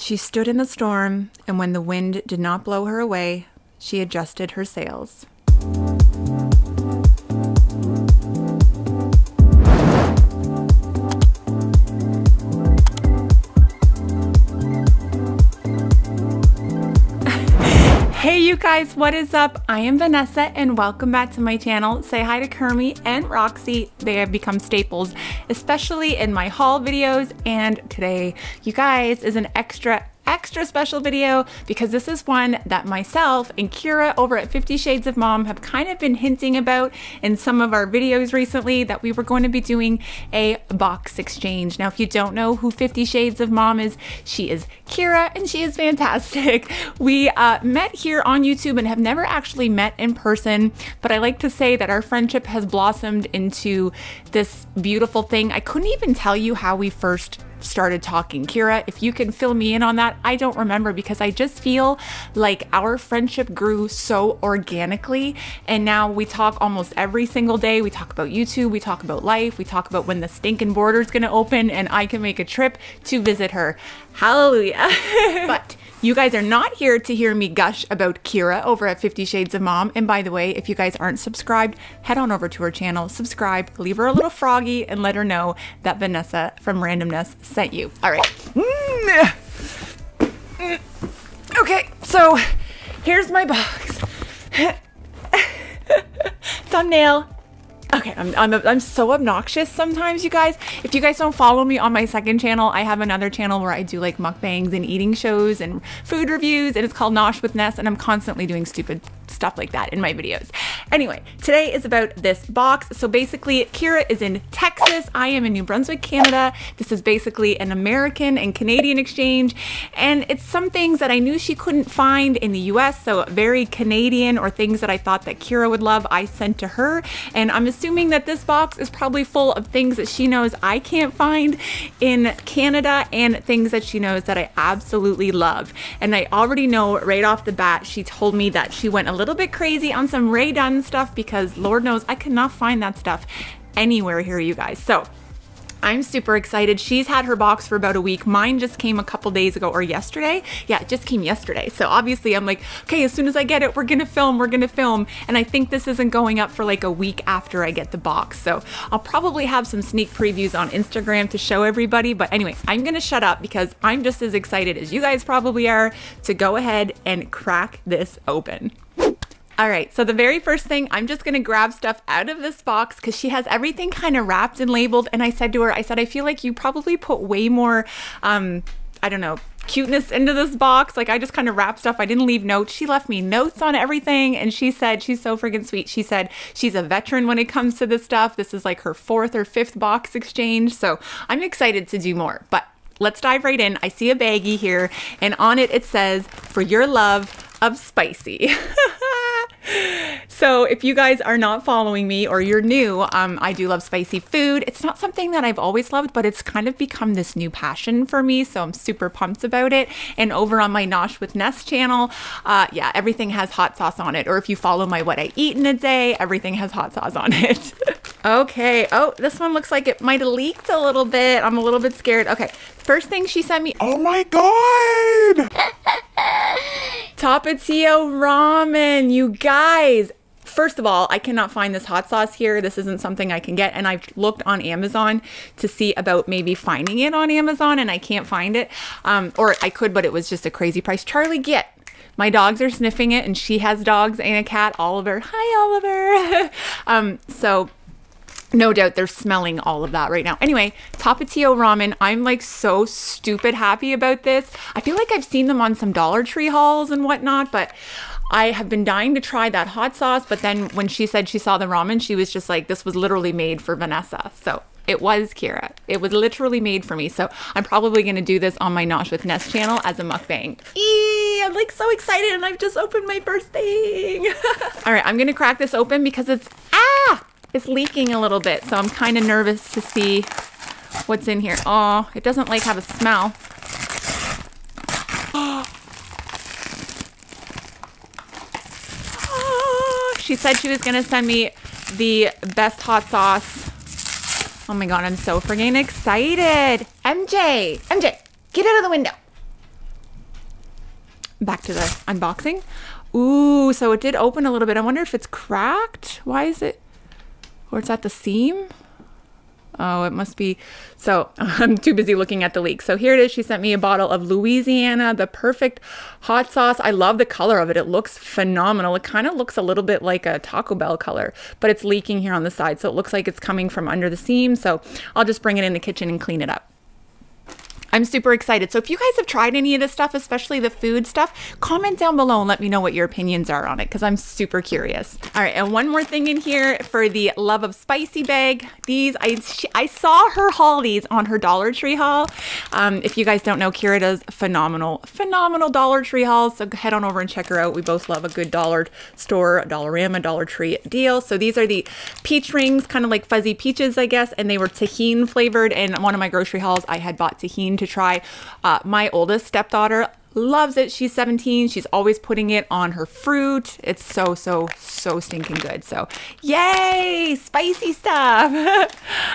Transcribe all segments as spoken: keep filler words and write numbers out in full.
She stood in the storm, and when the wind did not blow her away, she adjusted her sails. Hey you guys, what is up? I am Vanessa and welcome back to my channel. Say hi to Kermie and Roxy. They have become staples, especially in my haul videos. And today, you guys, is an extra extra special video because this is one that myself and Kira over at fifty Shades of Mom have kind of been hinting about in some of our videos recently, that we were going to be doing a box exchange. Now, if you don't know who fifty Shades of Mom is, she is Kira and she is fantastic. We uh, met here on YouTube and have never actually met in person, but I like to say that our friendship has blossomed into this beautiful thing. I couldn't even tell you how we first started talking. Kira, if you can fill me in on that, I don't remember, because I just feel like our friendship grew so organically, and now we talk almost every single day. We talk about YouTube, we talk about life, we talk about when the stinking border is going to open and I can make a trip to visit her. Hallelujah. But you guys are not here to hear me gush about Kira over at fifty Shades of Mom. And by the way, if you guys aren't subscribed, head on over to her channel, subscribe, leave her a little froggy, and let her know that Vanessa from Randomness sent you. All right. Mm. Okay, so here's my box. Thumbnail. Okay, I'm, I'm, I'm so obnoxious sometimes, you guys. If you guys don't follow me on my second channel, I have another channel where I do like mukbangs and eating shows and food reviews, and it's called Nosh with Ness, and I'm constantly doing stupid stuff like that in my videos. Anyway, today is about this box. So basically, Kira is in Texas. I am in New Brunswick, Canada. This is basically an American and Canadian exchange, and it's some things that I knew she couldn't find in the U S, so very Canadian, or things that I thought that Kira would love, I sent to her, and I'm assuming that this box is probably full of things that she knows I can't find in Canada, and things that she knows that I absolutely love. And I already know right off the bat, she told me that she went a little bit crazy on some Rae Dunn stuff, because Lord knows I cannot find that stuff anywhere here, you guys. So I'm super excited. She's had her box for about a week. Mine just came a couple days ago, or yesterday. Yeah, it just came yesterday. So obviously I'm like, okay, as soon as I get it, we're gonna film, we're gonna film. And I think this isn't going up for like a week after I get the box. So I'll probably have some sneak previews on Instagram to show everybody. But anyway, I'm gonna shut up because I'm just as excited as you guys probably are to go ahead and crack this open. All right, so the very first thing, I'm just gonna grab stuff out of this box because she has everything kind of wrapped and labeled. And I said to her, I said, I feel like you probably put way more, um, I don't know, cuteness into this box. Like, I just kind of wrap stuff. I didn't leave notes. She left me notes on everything. And she said, she's so freaking sweet. She said she's a veteran when it comes to this stuff. This is like her fourth or fifth box exchange. So I'm excited to do more, but let's dive right in. I see a baggie here, and on it, it says, for your love of spicy. So if you guys are not following me, or you're new, um, I do love spicy food. It's not something that I've always loved, but it's kind of become this new passion for me, so I'm super pumped about it. And over on my Nosh with Ness channel, uh, yeah, everything has hot sauce on it. Or if you follow my What I Eat in a Day, everything has hot sauce on it. Okay, oh, this one looks like it might have leaked a little bit. I'm a little bit scared. Okay, first thing she sent me, oh my God! Tapatio ramen, you guys. First of all, I cannot find this hot sauce here. This isn't something I can get. And I've looked on Amazon to see about maybe finding it on Amazon, and I can't find it. Um, or I could, but it was just a crazy price. Charlie, get. My dogs are sniffing it, and she has dogs and a cat, Oliver. Hi, Oliver. um, so... No doubt they're smelling all of that right now. Anyway, Tapatio ramen. I'm like so stupid happy about this. I feel like I've seen them on some Dollar Tree hauls and whatnot, but I have been dying to try that hot sauce. But then when she said she saw the ramen, she was just like, this was literally made for Vanessa. So it was, Kira. It was literally made for me. So I'm probably gonna do this on my Nosh with Ness channel as a mukbang. Eee, I'm like so excited, and I've just opened my first thing. All right, I'm gonna crack this open because it's, ah! It's leaking a little bit, so I'm kind of nervous to see what's in here. Oh, it doesn't like have a smell. Oh. Oh. She said she was gonna send me the best hot sauce. Oh my God, I'm so friggin' excited. M J, M J, get out of the window. back to the unboxing. Ooh, so it did open a little bit. I wonder if it's cracked. Why is it? Or it's at the seam? Oh, it must be. So I'm too busy looking at the leak. So here it is. She sent me a bottle of Louisiana, the perfect hot sauce. I love the color of it. It looks phenomenal. It kind of looks a little bit like a Taco Bell color, but it's leaking here on the side. So it looks like it's coming from under the seam. So I'll just bring it in the kitchen and clean it up. I'm super excited. So if you guys have tried any of this stuff, especially the food stuff, comment down below and let me know what your opinions are on it, because I'm super curious. All right, and one more thing in here for the Love of Spicy bag. These, I, she, I saw her haul these on her Dollar Tree haul. Um, if you guys don't know, Kira does phenomenal, phenomenal Dollar Tree hauls, so head on over and check her out. We both love a good dollar store, Dollarama, Dollar Tree deal. So these are the peach rings, kind of like fuzzy peaches, I guess, and they were Tajin flavored. And one of my grocery hauls, I had bought Tajin to try. Uh, my oldest stepdaughter loves it. She's seventeen. She's always putting it on her fruit. It's so, so, so stinking good. So yay, spicy stuff.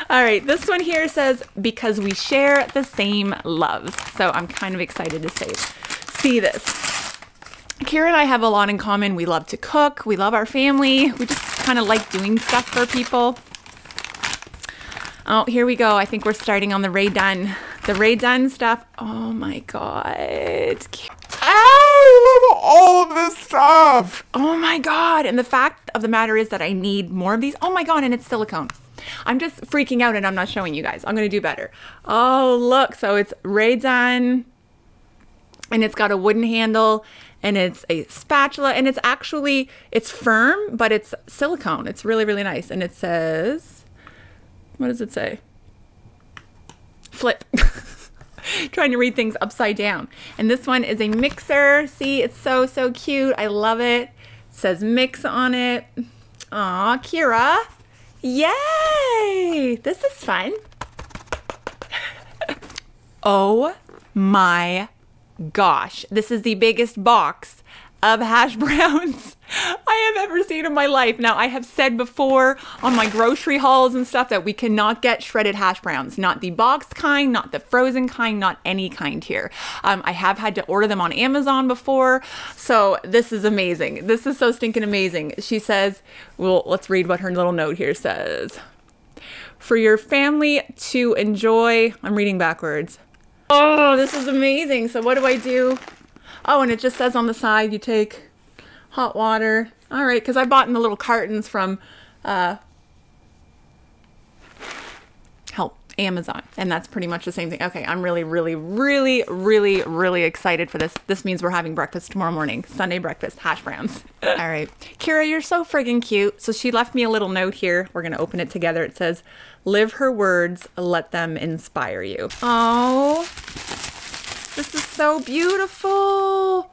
All right, this one here says, because we share the same loves. So I'm kind of excited to see, see this. Kira and I have a lot in common. We love to cook. We love our family. We just kind of like doing stuff for people. Oh, here we go. I think we're starting on the Rae Dunn. The Rae Dunn stuff. Oh my God. I love all of this stuff. Oh my God. And the fact of the matter is that I need more of these. Oh my God. And it's silicone. I'm just freaking out and I'm not showing you guys. I'm going to do better. Oh, look. So it's Rae Dunn and it's got a wooden handle and it's a spatula and it's actually, it's firm, but it's silicone. It's really, really nice. And it says, what does it say? Flip. Trying to read things upside down. And this one is a mixer. See, it's so, so cute. I love it. It says mix on it. Aw, Kira. Yay! This is fun. Oh my gosh. This is the biggest box of hash browns I have ever seen in my life. Now, I have said before on my grocery hauls and stuff that we cannot get shredded hash browns, not the boxed kind, not the frozen kind, not any kind here. Um, I have had to order them on Amazon before, so this is amazing. This is so stinking amazing. She says, well, let's read what her little note here says. For your family to enjoy, I'm reading backwards. Oh, this is amazing. So what do I do? Oh, and it just says on the side, you take hot water. All right, because I bought in the little cartons from uh, help Amazon, and that's pretty much the same thing. Okay, I'm really, really, really, really, really excited for this. This means we're having breakfast tomorrow morning, Sunday breakfast, hash browns. All right, Kira, you're so friggin' cute. So she left me a little note here. We're gonna open it together. It says, "Live her words, let them inspire you." Oh, this is so beautiful.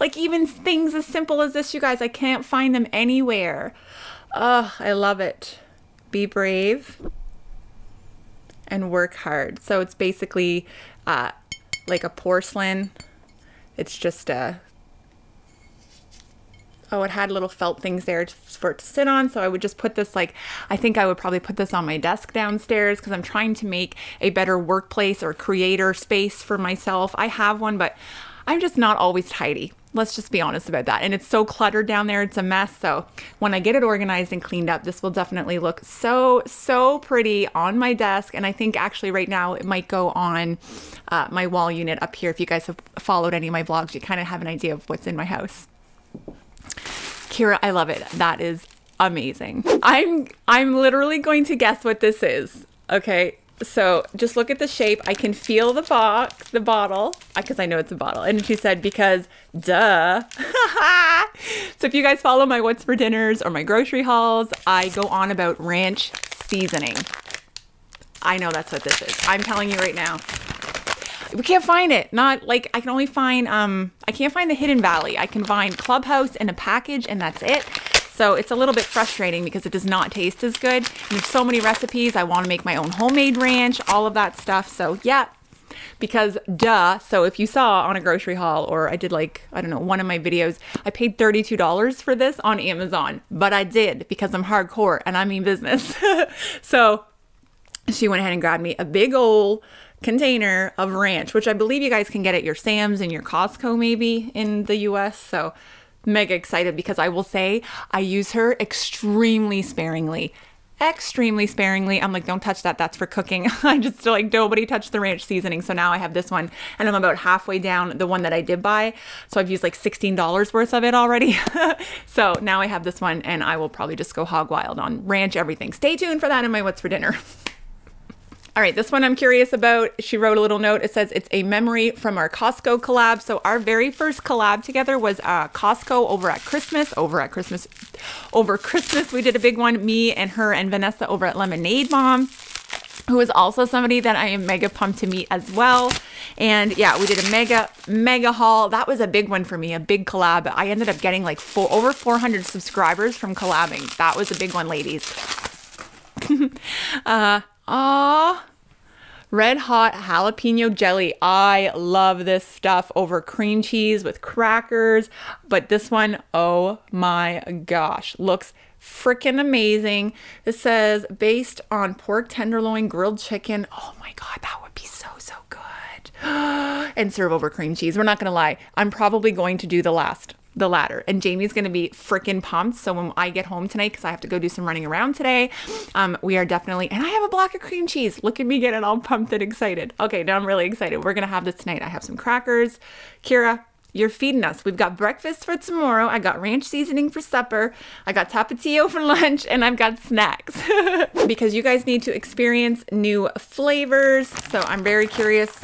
Like even things as simple as this, you guys, I can't find them anywhere. Oh, I love it. Be brave and work hard. So it's basically uh, like a porcelain. It's just a, oh, it had little felt things there for it to sit on. So I would just put this, like, I think I would probably put this on my desk downstairs because I'm trying to make a better workplace or creator space for myself. I have one, but I'm just not always tidy. Let's just be honest about that. And it's so cluttered down there. It's a mess. So when I get it organized and cleaned up, this will definitely look so, so pretty on my desk. And I think actually right now it might go on uh, my wall unit up here. If you guys have followed any of my vlogs, you kind of have an idea of what's in my house. Kira, I love it. That is amazing. I'm, I'm literally going to guess what this is. Okay. So just look at the shape. I can feel the box, the bottle, because I know it's a bottle. And she said, because duh. So if you guys follow my What's for Dinners or my grocery hauls, I go on about ranch seasoning. I know that's what this is. I'm telling you right now. We can't find it. Not like I can only find, um, I can't find the Hidden Valley. I can find Clubhouse in a package and that's it. So it's a little bit frustrating because it does not taste as good. And there's so many recipes. I want to make my own homemade ranch, all of that stuff. So yeah, because duh. So if you saw on a grocery haul, or I did like, I don't know, one of my videos, I paid thirty-two dollars for this on Amazon, but I did because I'm hardcore and I mean business. So she went ahead and grabbed me a big old container of ranch, which I believe you guys can get at your Sam's and your Costco maybe in the U S. So mega excited, because I will say I use her extremely sparingly. Extremely sparingly. I'm like, don't touch that. That's for cooking. I just like, nobody touched the ranch seasoning. So now I have this one, and I'm about halfway down the one that I did buy. So I've used like sixteen dollars worth of it already. So now I have this one, and I will probably just go hog wild on ranch everything. Stay tuned for that in my What's for Dinner. All right, this one I'm curious about. She wrote a little note. It says it's a memory from our Costco collab. So our very first collab together was uh, Costco over at Christmas, over at Christmas, over Christmas. We did a big one, me and her and Vanessa over at Lemonade Mom, who is also somebody that I am mega pumped to meet as well. And yeah, we did a mega, mega haul. That was a big one for me, a big collab. I ended up getting like four, over four hundred subscribers from collabing. That was a big one, ladies. uh, Ah, red hot jalapeno jelly. I love this stuff over cream cheese with crackers. But this one, oh my gosh, looks freaking amazing. This says based on pork tenderloin, grilled chicken. Oh my God, that would be so, so good. And serve over cream cheese. We're not going to lie. I'm probably going to do the last. The latter, and Jamie's gonna be freaking pumped. So when I get home tonight, because I have to go do some running around today, um, we are definitely, and I have a block of cream cheese. Look at me getting all pumped and excited. Okay, now I'm really excited. We're gonna have this tonight. I have some crackers. Kira, you're feeding us. We've got breakfast for tomorrow. I got ranch seasoning for supper. I got Tapatio for lunch, and I've got snacks. Because you guys need to experience new flavors. So I'm very curious.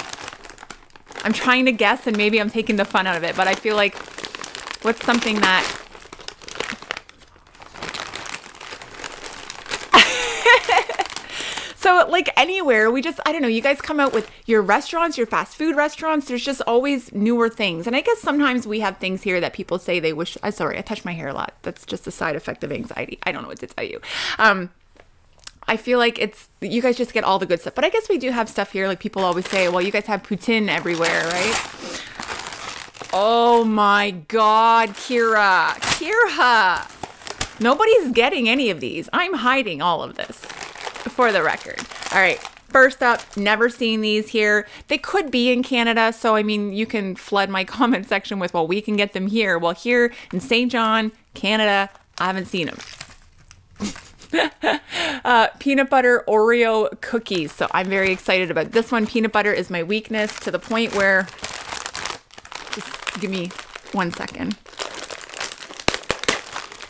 I'm trying to guess, and maybe I'm taking the fun out of it, but I feel like, what's something that so like anywhere we just, I don't know, you guys come out with your restaurants, your fast food restaurants, there's just always newer things. And I guess sometimes we have things here that people say they wish, I'm sorry, I touch my hair a lot. That's just a side effect of anxiety. I don't know what to tell you. Um, I feel like it's, you guys just get all the good stuff, but I guess we do have stuff here. Like people always say, well, you guys have poutine everywhere, right? Oh my God, Kira, Kira, nobody's getting any of these. I'm hiding all of this for the record. All right, first up, never seen these here. They could be in Canada. So, I mean, you can flood my comment section with, well, we can get them here. Well, here in Saint John, Canada, I haven't seen them. uh, peanut butter Oreo cookies. So I'm very excited about this one. Peanut butter is my weakness to the point where, just give me one second.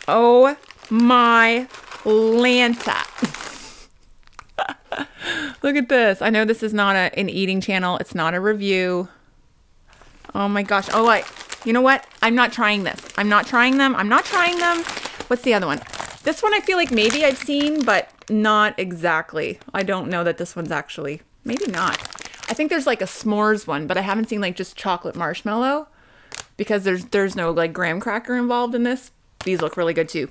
Oh my Lanta. Look at this. I know this is not a, an eating channel. It's not a review. Oh my gosh. Oh, I, you know what? I'm not trying this. I'm not trying them. I'm not trying them. What's the other one? This one I feel like maybe I've seen, but not exactly. I don't know that this one's actually, maybe not. I think there's like a s'mores one, but I haven't seen like just chocolate marshmallow because there's there's no like graham cracker involved in this. These look really good too.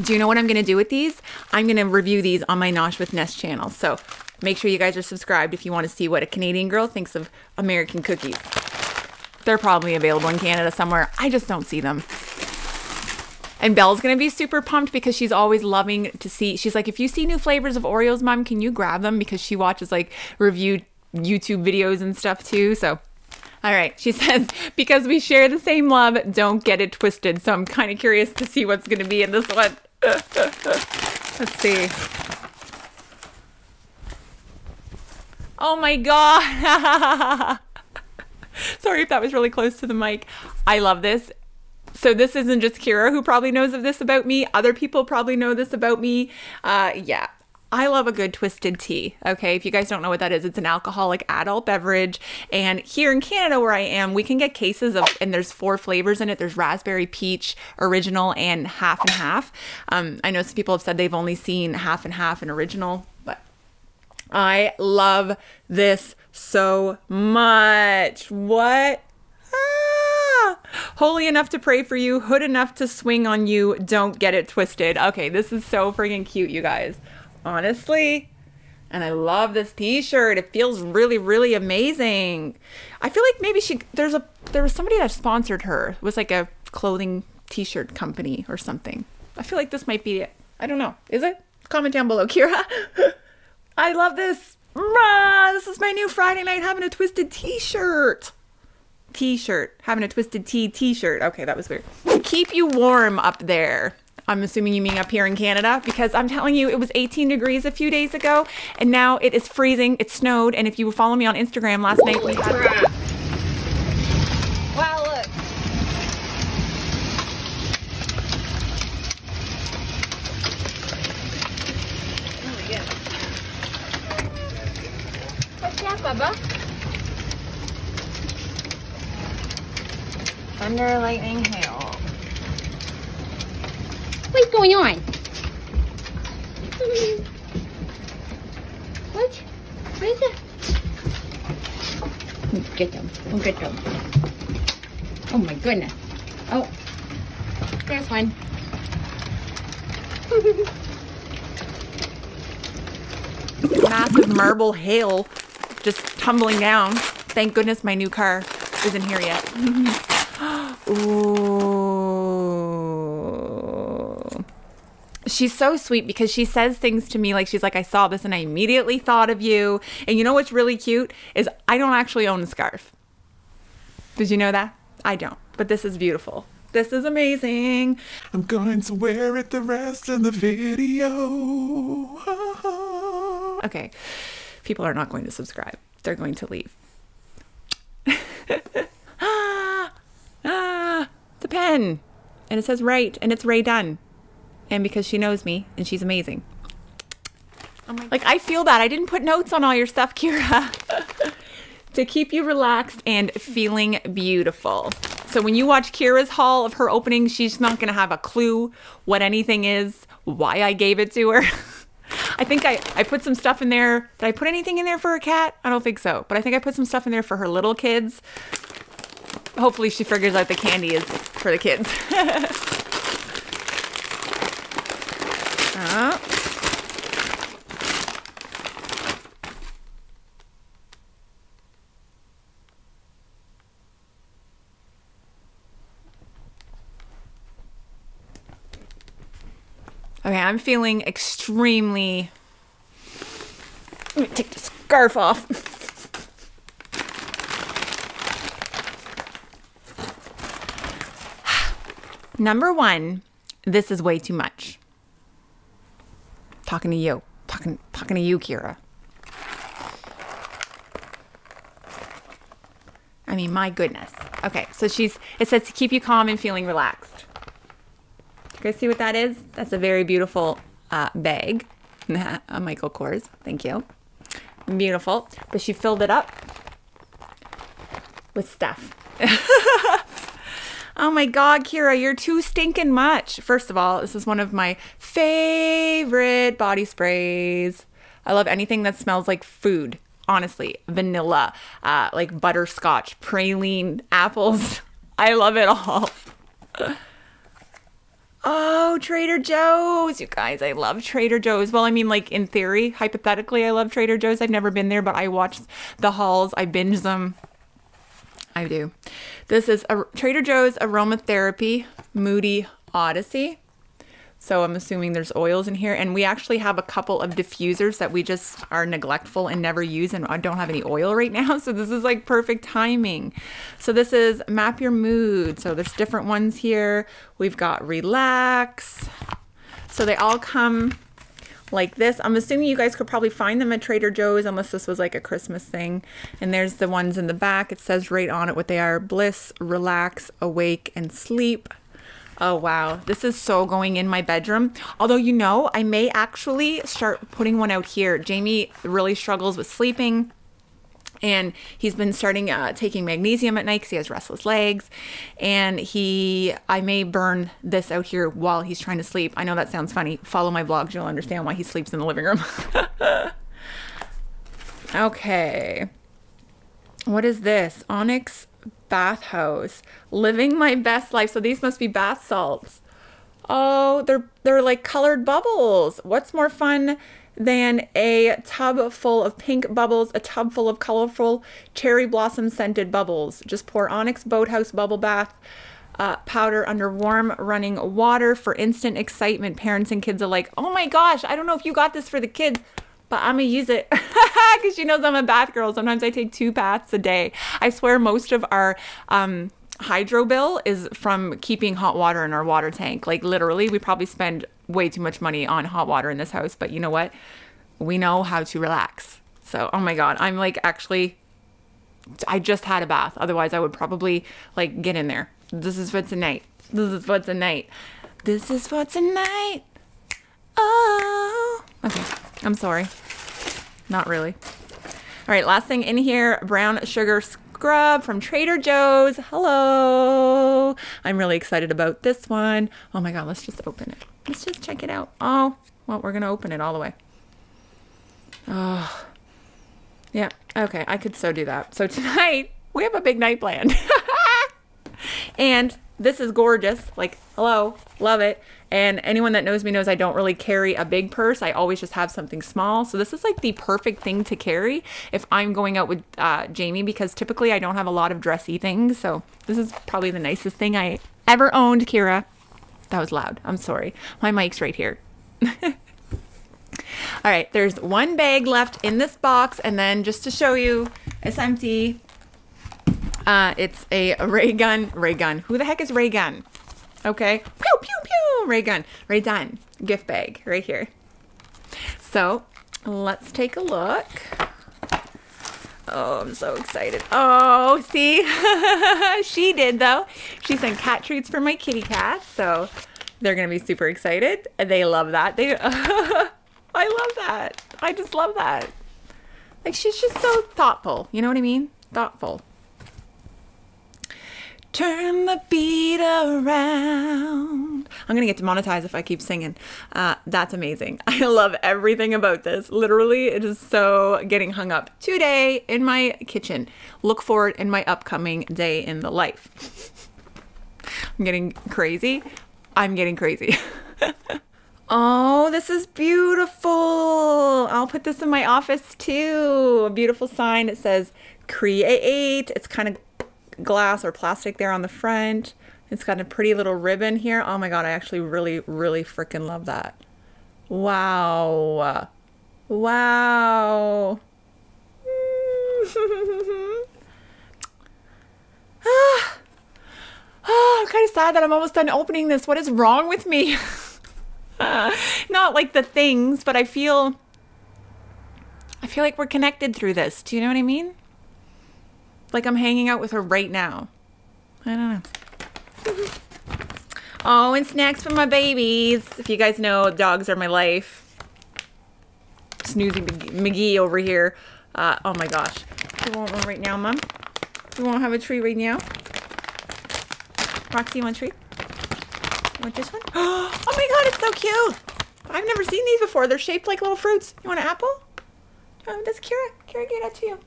Do you know what I'm gonna do with these? I'm gonna review these on my Nosh with Ness channel. So make sure you guys are subscribed if you want to see what a Canadian girl thinks of American cookies. They're probably available in Canada somewhere. I just don't see them. And Belle's gonna be super pumped because she's always loving to see. She's like, if you see new flavors of Oreos, Mom, can you grab them? Because she watches like review YouTube videos and stuff too. So all right, she says, because we share the same love, don't get it twisted. So I'm kind of curious to see what's going to be in this one. Let's see. Oh my God. Sorry if that was really close to the mic. I love this. So this isn't just Kira who probably knows of this about me. Other people probably know this about me. Uh, yeah. I love a good twisted tea. Okay, if you guys don't know what that is, it's an alcoholic adult beverage. And here in Canada where I am, we can get cases of, and there's four flavors in it. There's raspberry, peach, original, and half and half. Um, I know some people have said they've only seen half and half and original, but I love this so much. What? Holy enough to pray for you, hood enough to swing on you, don't get it twisted. Okay, this is so freaking cute, you guys. Honestly, and I love this t-shirt. It feels really, really amazing. I feel like maybe she, there's a, there was somebody that sponsored her. It was like a clothing t-shirt company or something. I feel like this might be it. I don't know. Is it? Comment down below, Kira. I love this. Rah, this is my new Friday night having a twisted t-shirt. T-shirt. Having a twisted tea t-shirt. Okay, that was weird. Keep you warm up there. I'm assuming you mean up here in Canada, because I'm telling you, it was eighteen degrees a few days ago, and now it is freezing. It snowed, and if you follow me on Instagram last night, we had... Wow, look. Oh, yeah. What's that, Bubba? Thunder, lightning, hail. What's going on? What? What is that? Oh, get them. Oh, get them. Oh, my goodness. Oh, there's one. Massive marble hail just tumbling down. Thank goodness my new car isn't here yet. Ooh. She's so sweet because she says things to me like, she's like, I saw this and I immediately thought of you. And you know what's really cute is I don't actually own a scarf. Did you know that? I don't. But this is beautiful. This is amazing. I'm going to wear it the rest of the video. Okay. People are not going to subscribe. They're going to leave. ah, ah, the pen. And it says right. And it's Rae Dunn. And because she knows me, and she's amazing. Oh my God. Like, I feel that. I didn't put notes on all your stuff, Kira. To keep you relaxed and feeling beautiful. So when you watch Kira's haul of her opening, she's not going to have a clue what anything is, why I gave it to her. I think I, I put some stuff in there. Did I put anything in there for her cat? I don't think so. But I think I put some stuff in there for her little kids. Hopefully she figures out the candy is for the kids. Uh, okay, I'm feeling extremely... Let me take the scarf off. Number one, this is way too much. Talking to you. Talking talking to you, Kira. I mean, my goodness. Okay, so she's, it says to keep you calm and feeling relaxed. You guys see what that is? That's a very beautiful uh, bag. A Michael Kors. Thank you. Beautiful. But she filled it up with stuff. Oh my God, Kira, you're too stinking much. First of all, this is one of my favorite body sprays. I love anything that smells like food, honestly. Vanilla, uh, like butterscotch, praline, apples. I love it all. Oh, Trader Joe's. You guys, I love Trader Joe's. Well, I mean, like in theory, hypothetically, I love Trader Joe's. I've never been there, but I watch the hauls. I binge them. I do. This is a Trader Joe's Aromatherapy Moody Odyssey. So I'm assuming there's oils in here. And we actually have a couple of diffusers that we just are neglectful and never use, and I don't have any oil right now. So this is like perfect timing. So this is Map Your Mood. So there's different ones here. We've got Relax. So they all come like this. I'm assuming you guys could probably find them at Trader Joe's unless this was like a Christmas thing. And there's the ones in the back. It says right on it what they are: Bliss, Relax, Awake, and Sleep. Oh wow, this is so going in my bedroom. Although, you know, I may actually start putting one out here. Jamie really struggles with sleeping, and he's been starting uh, taking magnesium at night because he has restless legs, and he, I may burn this out here while he's trying to sleep. I know that sounds funny. Follow my vlogs, you'll understand why he sleeps in the living room. Okay. What is this? Onyx Bathhouse. Living my best life. So these must be bath salts. Oh, they're, they're like colored bubbles. What's more fun than a tub full of pink bubbles, a tub full of colorful cherry blossom scented bubbles? Just pour Onyx Boathouse Bubble Bath uh, powder under warm running water for instant excitement, parents and kids alike. Oh my gosh, I don't know if you got this for the kids, but I'm gonna use it because she knows I'm a bath girl. Sometimes I take two baths a day. I swear most of our um, hydro bill is from keeping hot water in our water tank. Like literally, we probably spend way too much money on hot water in this house, but you know what? We know how to relax. So, oh my God, I'm like actually, I just had a bath. Otherwise I would probably like get in there. This is for tonight. This is for tonight. This is for tonight. Oh, okay. I'm sorry. Not really. All right, last thing in here, brown sugar scrub from Trader Joe's. Hello. I'm really excited about this one. Oh my God, let's just open it. Let's just check it out. Oh, well, we're gonna open it all the way. Oh, yeah. Okay, I could so do that. So tonight, we have a big night planned. And this is gorgeous. Like, hello, love it. And anyone that knows me knows I don't really carry a big purse. I always just have something small. So this is like the perfect thing to carry if I'm going out with uh, Jamie, because typically I don't have a lot of dressy things. So this is probably the nicest thing I ever owned, Kira. That was loud. I'm sorry. My mic's right here. All right, there's one bag left in this box, and then just to show you, it's empty. Uh, it's a Raygun. Raygun. Who the heck is Raygun? Okay. Pew, pew, pew. Raygun. Rae Dunn gift bag right here. So let's take a look. Oh, I'm so excited. Oh, see? She did, though. She sent cat treats for my kitty cat, so they're going to be super excited. They love that. They... I love that. I just love that. Like, she's just so thoughtful. You know what I mean? Thoughtful. Turn the beat around. I'm going to get demonetized if I keep singing. Uh, that's amazing. I love everything about this. Literally, it is so getting hung up today in my kitchen. Look forward in my upcoming day in the life. I'm getting crazy. I'm getting crazy. Oh, this is beautiful. I'll put this in my office too. A beautiful sign. It says create. It's kind of glass or plastic there on the front. It's got a pretty little ribbon here. Oh my God, I actually really, really freaking love that. Wow. Wow. ah. Oh, I'm kind of sad that I'm almost done opening this. What is wrong with me? Uh, not like the things, but I feel I feel like we're connected through this. Do you know what I mean? Like I'm hanging out with her right now. I don't know. Oh, and snacks for my babies. If you guys know, dogs are my life. Snoozy McGee over here. Uh, oh my gosh. You want one right now, Mom? You want to have a treat right now? Roxy, you want a treat? Want this one? Oh my God, it's so cute. I've never seen these before. They're shaped like little fruits. You want an apple? Oh, that's Kira. Kira gave that to you.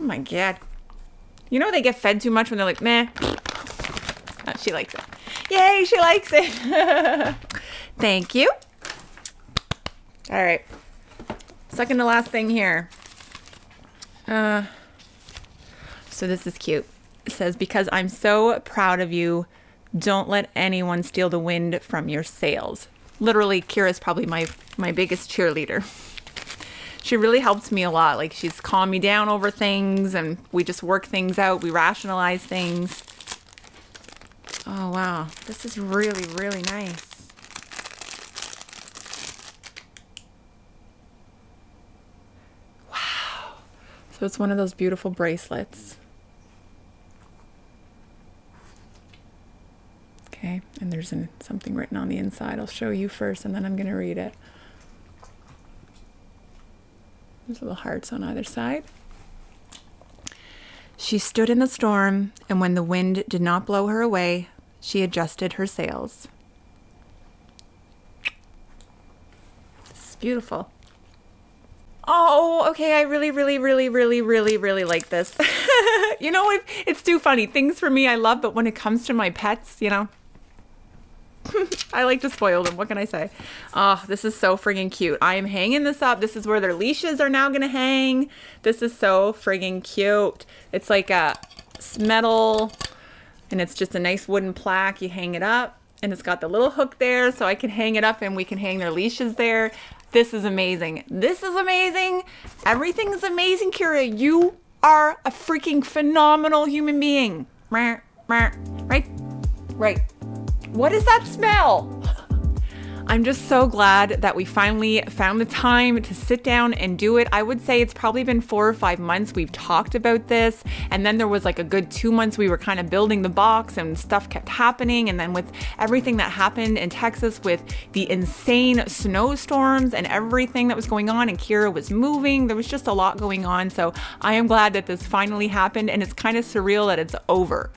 Oh my God. You know they get fed too much when they're like, meh. Oh, she likes it. Yay, she likes it. Thank you. All right. Second to last thing here. Uh, so this is cute. It says, because I'm so proud of you, don't let anyone steal the wind from your sails. Literally, Kira's probably my, my biggest cheerleader. She really helps me a lot. Like, she's calmed me down over things, and we just work things out. We rationalize things. Oh, wow. This is really, really nice. Wow. So it's one of those beautiful bracelets. Okay, and there's an, something written on the inside. I'll show you first, and then I'm going to read it. There's little hearts on either side. She stood in the storm, and when the wind did not blow her away, she adjusted her sails. This is beautiful. Oh, okay, I really, really, really, really, really, really like this. You know, it, it's too funny. Things for me I love, but when it comes to my pets, you know, I like to spoil them. What can I say? Oh, this is so friggin' cute. I am hanging this up. This is where their leashes are now gonna hang. This is so friggin' cute. It's like a metal, and it's just a nice wooden plaque. You hang it up, and it's got the little hook there, so I can hang it up, and we can hang their leashes there. This is amazing. This is amazing. Everything is amazing, Kira. You are a freaking phenomenal human being. Right? Right. What is that smell? I'm just so glad that we finally found the time to sit down and do it. I would say it's probably been four or five months we've talked about this, and then there was like a good two months we were kind of building the box and stuff kept happening, and then with everything that happened in Texas with the insane snowstorms and everything that was going on, and Kira was moving, there was just a lot going on. So I am glad that this finally happened, and it's kind of surreal that it's over,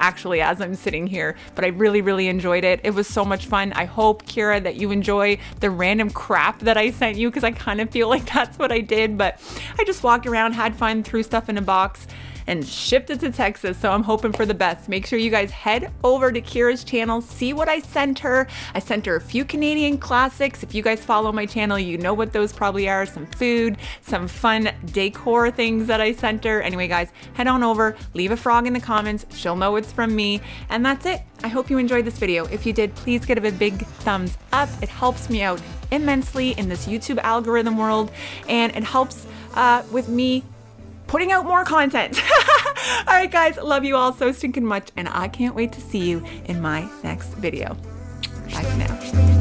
actually, as I'm sitting here, but I really, really enjoyed it. It was so much fun. I hope, Kira, that you enjoy the random crap that I sent you, because I kind of feel like that's what I did, but I just walked around, had fun, threw stuff in a box, and shipped it to Texas, so I'm hoping for the best. Make sure you guys head over to Kira's channel, see what I sent her. I sent her a few Canadian classics. If you guys follow my channel, you know what those probably are. Some food, some fun decor things that I sent her. Anyway, guys, head on over, leave a frog in the comments. She'll know it's from me, and that's it. I hope you enjoyed this video. If you did, please give it a big thumbs up. It helps me out immensely in this YouTube algorithm world, and it helps uh, with me putting out more content. All right, guys, love you all so stinking much, and I can't wait to see you in my next video. Bye for now.